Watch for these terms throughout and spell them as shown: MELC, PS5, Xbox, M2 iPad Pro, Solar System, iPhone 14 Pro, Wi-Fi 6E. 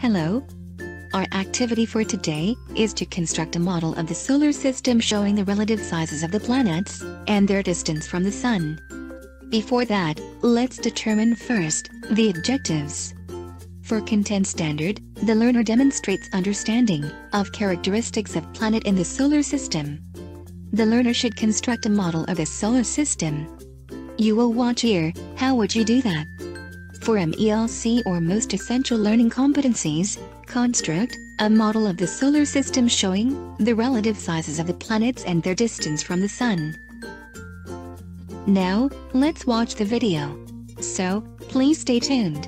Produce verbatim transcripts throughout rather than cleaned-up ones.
Hello. Our activity for today is to construct a model of the solar system showing the relative sizes of the planets and their distance from the sun. Before that, let's determine first the objectives. For Content Standard, the learner demonstrates understanding of characteristics of planet in the solar system. The learner should construct a model of the solar system. You will watch here, how would you do that? For M E L C or Most Essential Learning Competencies, construct a model of the solar system showing the relative sizes of the planets and their distance from the sun. Now, let's watch the video. So, please stay tuned.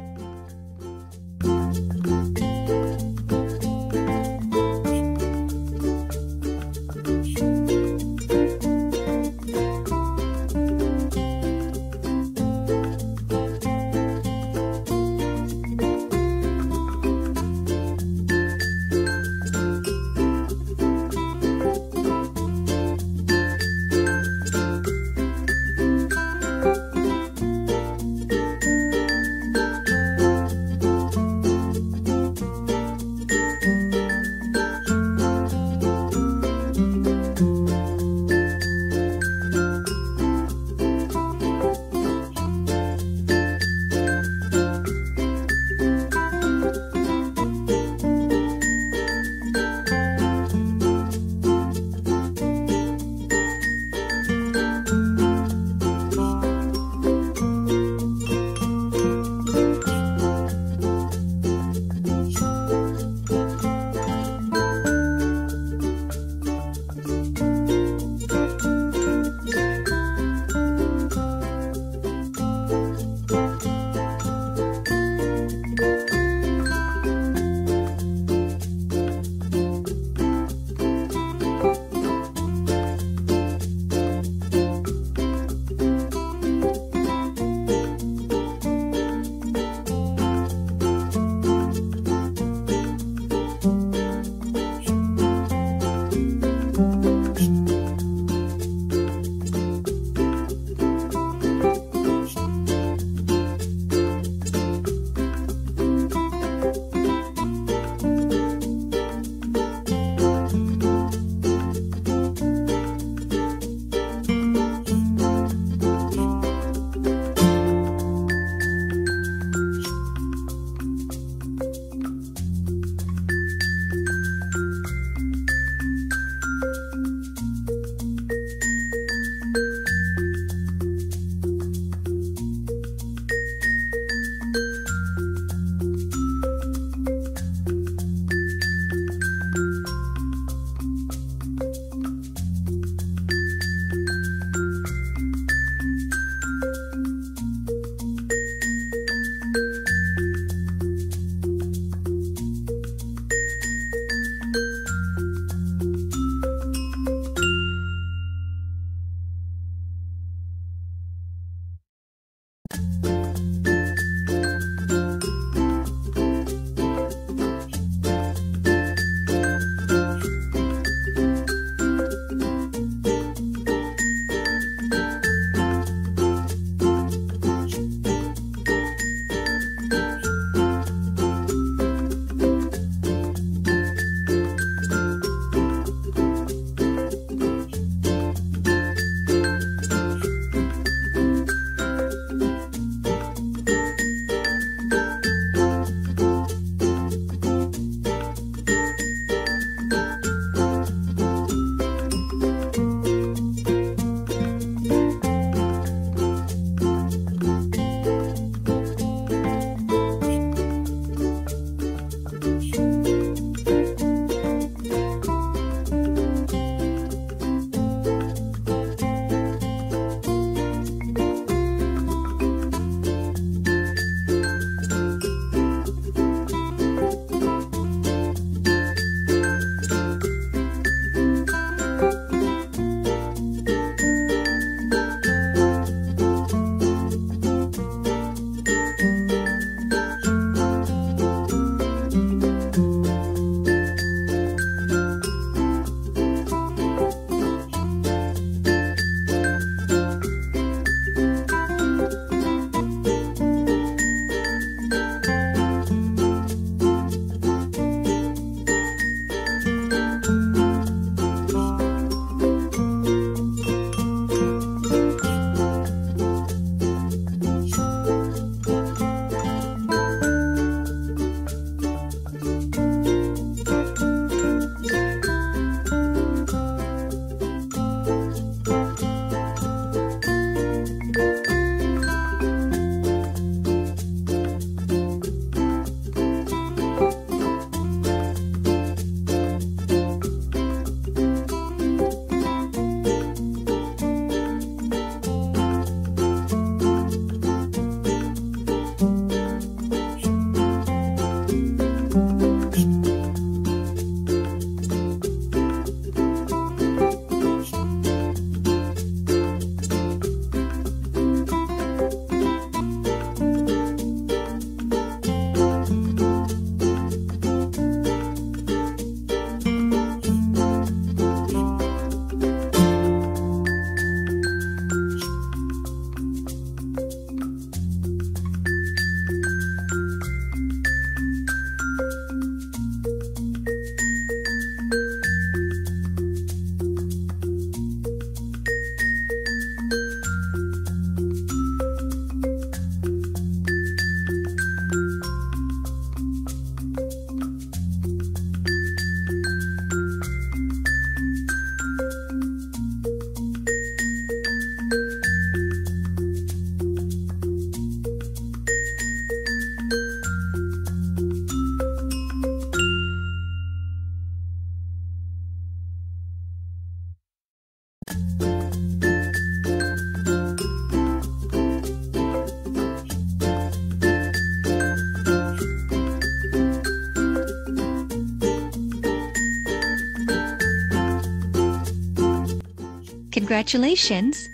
Congratulations!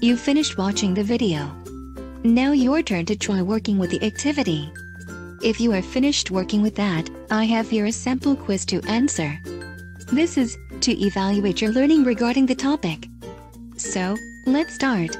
You've finished watching the video. Now your turn to try working with the activity. If you are finished working with that, I have here a sample quiz to answer. This is to evaluate your learning regarding the topic. So, let's start.